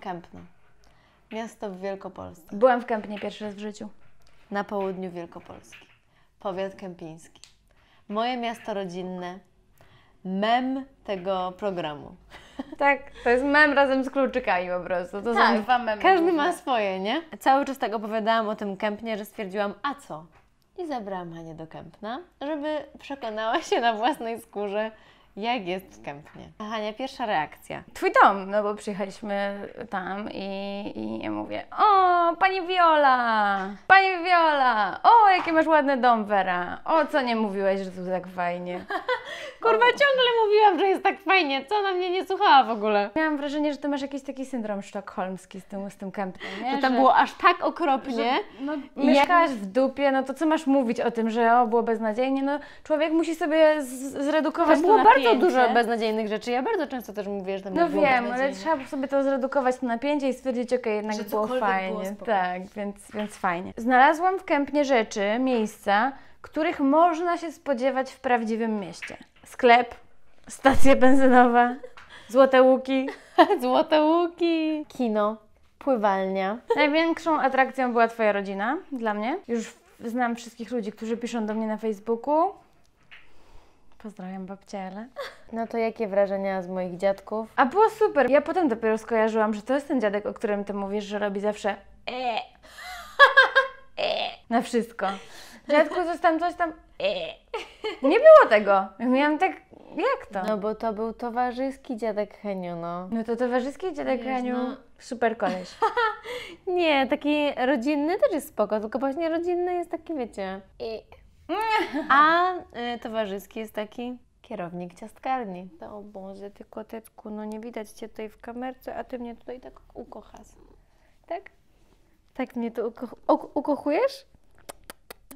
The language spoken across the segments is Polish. Kępno. Miasto w Wielkopolsce. Byłam w Kępnie pierwszy raz w życiu. Na południu Wielkopolski. Powiat kępiński. Moje miasto rodzinne. Mem tego programu. Tak, to jest mem razem z kluczykami po prostu. To tak, są dwa memy. Każdy ma swoje, nie? Cały czas tak opowiadałam o tym Kępnie, że stwierdziłam, a co? I zabrałam Hanię do Kępna, żeby przekonała się na własnej skórze, jak jest w Kępnie. Hania, pierwsza reakcja. Twój dom, no bo przyjechaliśmy tam i mówię, o, pani Viola, o, jaki masz ładny dom, Vera, o, co nie mówiłeś, że tu tak fajnie. Kurwa, ciągle mówiłam, że jest tak fajnie, co ona mnie nie słuchała w ogóle. Miałam wrażenie, że ty masz jakiś taki syndrom sztokholmski z tym Kępnem, nie? Że tam było aż tak okropnie. Że, no, mieszkałaś w dupie, no to co masz mówić o tym, że o, było beznadziejnie, no człowiek musi sobie zredukować to na bardzo dużo beznadziejnych rzeczy. Ja bardzo często też mówię, że tam no było wiem, ale trzeba sobie to zredukować to napięcie i stwierdzić, okej, jednak że było fajnie. Było tak, więc fajnie. Znalazłam w Kępnie rzeczy, miejsca, których można się spodziewać w prawdziwym mieście. Sklep, stacja benzynowa, Złote Łuki. Złote Łuki! Kino, pływalnia. Największą atrakcją była Twoja rodzina dla mnie. Już znam wszystkich ludzi, którzy piszą do mnie na Facebooku. Pozdrawiam babcię Elę. No to jakie wrażenia z moich dziadków? A było super. Ja potem dopiero skojarzyłam, że to jest ten dziadek, o którym ty mówisz, że robi zawsze na wszystko. Dziadku, coś tam Nie było tego. Miałam tak, jak to? No bo to był towarzyski dziadek Heniu, no. No to towarzyski dziadek Heniu, no. Super koleś. Nie, taki rodzinny też jest spoko, tylko właśnie rodzinny jest taki, wiecie... A towarzyski jest taki kierownik ciastkarni. O Boże, ty koteczku, no nie widać cię tutaj w kamerce, a ty mnie tutaj tak ukochasz. Tak? Tak mnie tu ukochujesz?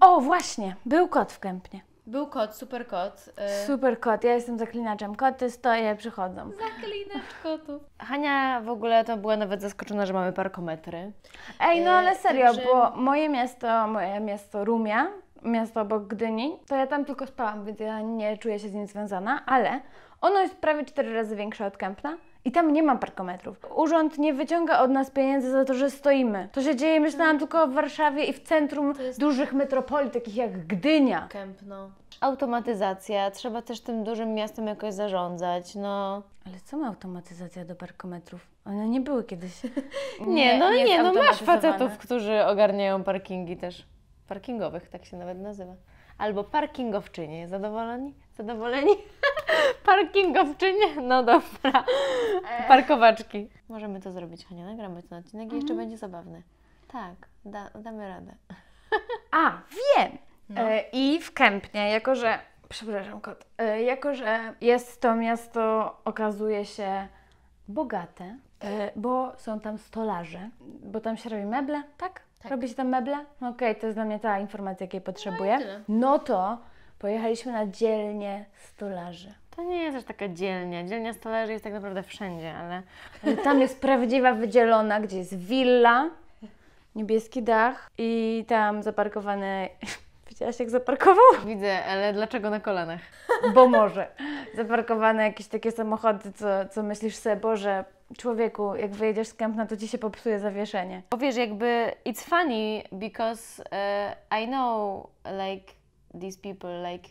O, właśnie, był kot w Kępnie. Był kot, super kot. Super kot, ja jestem zaklinaczem. Koty stoję, przychodzą. Zaklinacz kotów. Hania w ogóle to była nawet zaskoczona, że mamy parkometry. Ej, no ale serio, także... bo moje miasto Rumia, miasto obok Gdyni, to ja tam tylko spałam, więc ja nie czuję się z nim związana, ale ono jest prawie 4 razy większe od Kępna i tam nie ma parkometrów. Urząd nie wyciąga od nas pieniędzy za to, że stoimy. To się dzieje, myślałam, tylko w Warszawie i w centrum dużych metropolii, takich jak Gdynia. Kępno. Automatyzacja, trzeba też tym dużym miastem jakoś zarządzać, no... Ale co ma automatyzacja do parkometrów? One nie były kiedyś. Nie, masz facetów, którzy ogarniają parkingi też. Parkingowych, tak się nawet nazywa. Albo parkingowczynie. Zadowoleni? Zadowoleni? Parkingowczynie? No dobra. Parkowaczki. Możemy to zrobić, Hania, nagramy ten odcinek i jeszcze będzie zabawny. Tak, damy radę. A, wiem! No. I w Kępnie, jako że... Przepraszam, kot. Jako że jest to miasto, okazuje się bogate, bo są tam stolarze, bo tam się robi meble, tak? Tak. Robi się tam meble? Okej, to jest dla mnie ta informacja, jakiej potrzebuję. No to pojechaliśmy na dzielnię stolarzy. To nie jest aż taka dzielnia. Dzielnia stolarzy jest tak naprawdę wszędzie, ale tam jest prawdziwa wydzielona, gdzie jest willa, niebieski dach i tam zaparkowane... Widziałaś, jak zaparkował? Widzę, ale dlaczego na kolanach? Bo może. Zaparkowane jakieś takie samochody, co myślisz sobie, Boże, człowieku, jak wyjedziesz z Kępna, to ci się popsuje zawieszenie. Bo wiesz, jakby it's funny, because I know like these people, like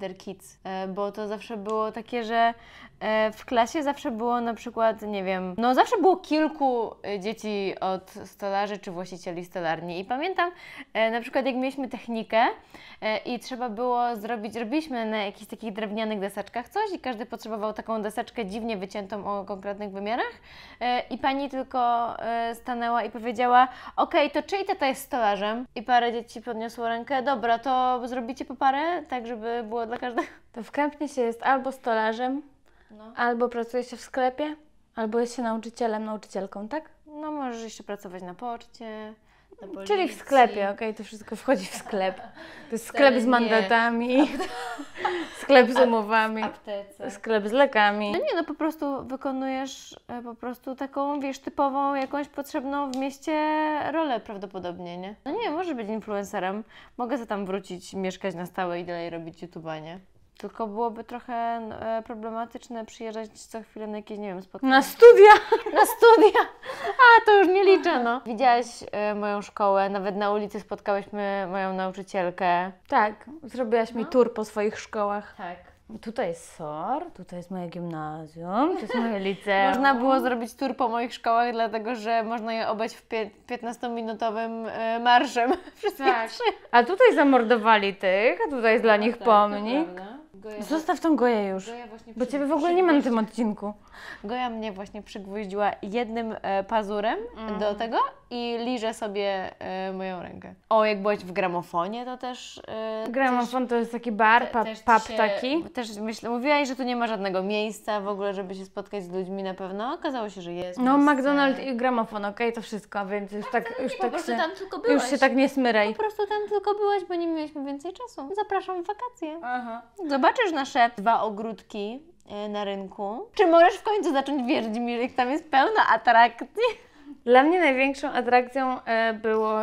their kids. Bo to zawsze było takie, że w klasie zawsze było na przykład, nie wiem, no zawsze było kilku dzieci od stolarzy czy właścicieli stolarni. I pamiętam na przykład jak mieliśmy technikę i trzeba było robiliśmy na jakichś takich drewnianych deseczkach coś i każdy potrzebował taką deseczkę dziwnie wyciętą o konkretnych wymiarach i pani tylko stanęła i powiedziała, okej, to czyj tata jest stolarzem? I parę dzieci podniosło rękę, dobra, to zrobicie po parę, tak żeby było dla każdego. To w Kępnie się jest albo stolarzem, no. Albo pracuje się w sklepie, albo jest się nauczycielem, nauczycielką, tak? No możesz jeszcze pracować na poczcie, na policji. Czyli w sklepie, okej, to wszystko wchodzi w sklep. To jest sklep z mandatami, sklep z umowami, sklep z lekami. No nie, no po prostu wykonujesz po prostu taką, wiesz, typową, jakąś potrzebną w mieście rolę prawdopodobnie, nie? No nie, możesz być influencerem, mogę za tam wrócić, mieszkać na stałe i dalej robić YouTube'a, nie? Tylko byłoby trochę problematyczne przyjeżdżać co chwilę na jakieś, nie wiem, spotkanie. Na studia! Na studia! A, to już nie liczę, no. Widziałaś moją szkołę, nawet na ulicy spotkałyśmy moją nauczycielkę. Tak, zrobiłaś mi tour po swoich szkołach. Tak. Tutaj jest SOR, tutaj jest moje gimnazjum, to jest moje liceum. Można było zrobić tour po moich szkołach, dlatego że można je obejść w 15-minutowym marszem. Tak. A tutaj zamordowali tych, a tutaj jest dla nich pomnik. Zostaw tą Goję już, bo Ciebie w ogóle nie ma na tym odcinku. Goja mnie właśnie przygwoździła jednym pazurem do tego i liże sobie moją rękę. O, jak byłaś w Gramofonie, to też... Gramofon to jest taki bar, pub taki. Też myślę, mówiłaś, że tu nie ma żadnego miejsca w ogóle, żeby się spotkać z ludźmi na pewno. Okazało się, że jest. No, McDonald's i Gramofon, okej, to wszystko, więc już tak... Już się tak nie smyraj. Po prostu tam tylko byłaś, bo nie mieliśmy więcej czasu. Zapraszam w wakacje. Aha. Zobaczysz nasze dwa ogródki na rynku. Czy możesz w końcu zacząć wierzyć mi, że tam jest pełno atrakcji? Dla mnie największą atrakcją było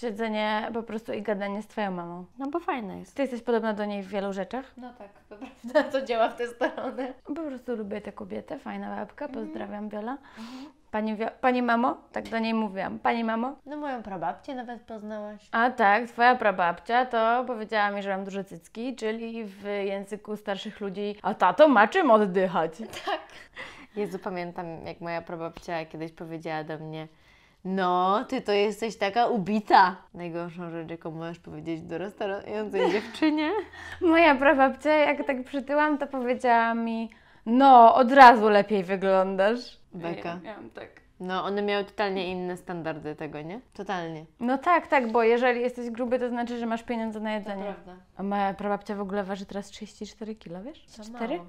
siedzenie po prostu i gadanie z Twoją mamą. No bo fajna jest. Ty jesteś podobna do niej w wielu rzeczach. No tak, to prawda, to działa w tę stronę. Po prostu lubię tę kobietę, fajna babka, pozdrawiam Viola. Pani mamo? Tak do niej mówiłam. Pani mamo? No moją prababcię nawet poznałaś. A tak, twoja prababcia to powiedziała mi, że mam duże cycki, czyli w języku starszych ludzi, a tato ma czym oddychać. Tak. Jezu, pamiętam jak moja prababcia kiedyś powiedziała do mnie: no, ty to jesteś taka ubita. Najgorszą rzecz, jaką możesz powiedzieć dorastającej dziewczynie. Moja prababcia, jak tak przytyłam, to powiedziała mi: no, od razu lepiej wyglądasz. Beka. Ja mam tak. No, one miały totalnie inne standardy tego, nie? Totalnie. No tak, tak, bo jeżeli jesteś gruby, to znaczy, że masz pieniądze na jedzenie. To prawda. A moja prababcia w ogóle waży teraz 34 kilo, wiesz? To 4? Mało.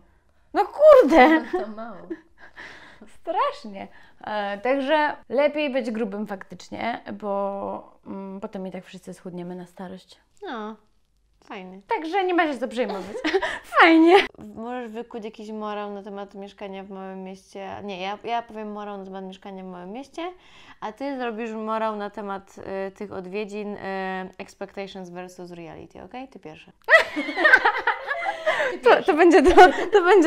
No kurde! To mało. Strasznie. Także lepiej być grubym faktycznie, bo potem i tak wszyscy schudniemy na starość. No. Fajnie. Także nie ma się co przejmować. Fajnie. Możesz wykuć jakiś morał na temat mieszkania w małym mieście. Nie, ja powiem morał na temat mieszkania w małym mieście, a Ty zrobisz morał na temat tych odwiedzin expectations versus reality, okej? Ty pierwsza. To będzie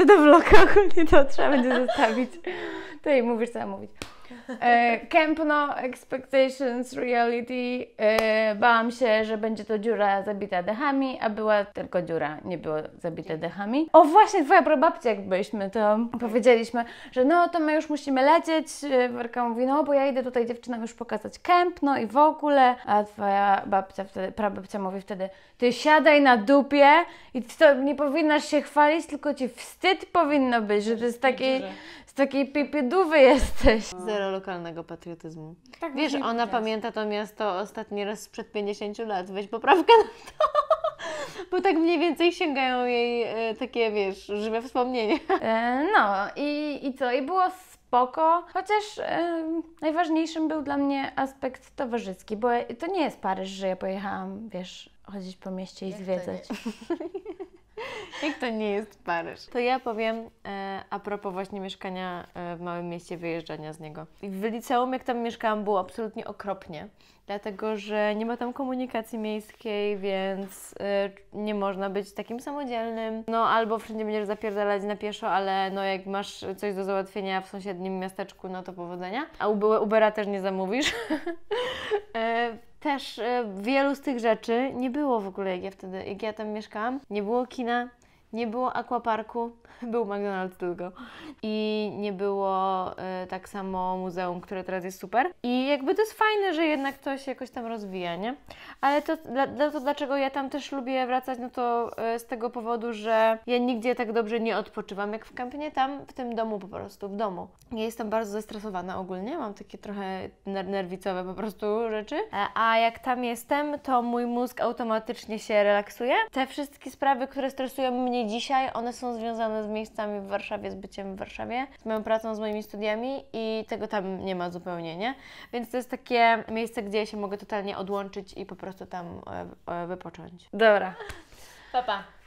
do vloga, ogólnie to trzeba będzie zostawić. To jej mówisz, co ja mówić. Kępno, expectations, reality. Bałam się, że będzie to dziura zabita dechami, a była tylko dziura, nie było zabite dechami. O właśnie, twoja prababcia, jak byliśmy, to powiedzieliśmy, że no to my już musimy lecieć. Werka mówi: no bo ja idę tutaj dziewczynom już pokazać Kępno i w ogóle. A twoja babcia wtedy, prababcia mówi wtedy: ty siadaj na dupie i to nie powinnaś się chwalić, tylko ci wstyd powinno być, że to jest taki... Takiej pipiedówy jesteś. Zero lokalnego patriotyzmu. Tak, wiesz, ona pamięta to miasto ostatni raz sprzed 50 lat. Weź poprawkę na to. Bo tak mniej więcej sięgają jej takie, wiesz, żywe wspomnienia. No i co? I było spoko. Chociaż najważniejszym był dla mnie aspekt towarzyski. Bo to nie jest Paryż, że ja pojechałam, wiesz, chodzić po mieście i jak zwiedzać. Jak to nie jest Paryż? To ja powiem a propos właśnie mieszkania w małym mieście, wyjeżdżania z niego. W liceum, jak tam mieszkałam, było absolutnie okropnie, dlatego że nie ma tam komunikacji miejskiej, więc nie można być takim samodzielnym. No albo wszędzie będziesz zapierdalać na pieszo, ale no jak masz coś do załatwienia w sąsiednim miasteczku, no to powodzenia. A Ubera też nie zamówisz. Też wielu z tych rzeczy nie było w ogóle, jak ja tam mieszkałam. Nie było kina, nie było aquaparku, był McDonald's tylko. I nie było tak samo muzeum, które teraz jest super. I jakby to jest fajne, że jednak to się jakoś tam rozwija, nie? Ale to dlaczego ja tam też lubię wracać, no to z tego powodu, że ja nigdzie tak dobrze nie odpoczywam jak w Kępnie, tam w tym domu po prostu, w domu. Ja jestem bardzo zestresowana ogólnie, mam takie trochę nerwicowe po prostu rzeczy. A jak tam jestem, to mój mózg automatycznie się relaksuje. Te wszystkie sprawy, które stresują mnie dzisiaj, one są związane z miejscami w Warszawie, z byciem w Warszawie, z moją pracą, z moimi studiami i tego tam nie ma zupełnie, nie? Więc to jest takie miejsce, gdzie ja się mogę totalnie odłączyć i po prostu tam wypocząć. Dobra. Pa, pa.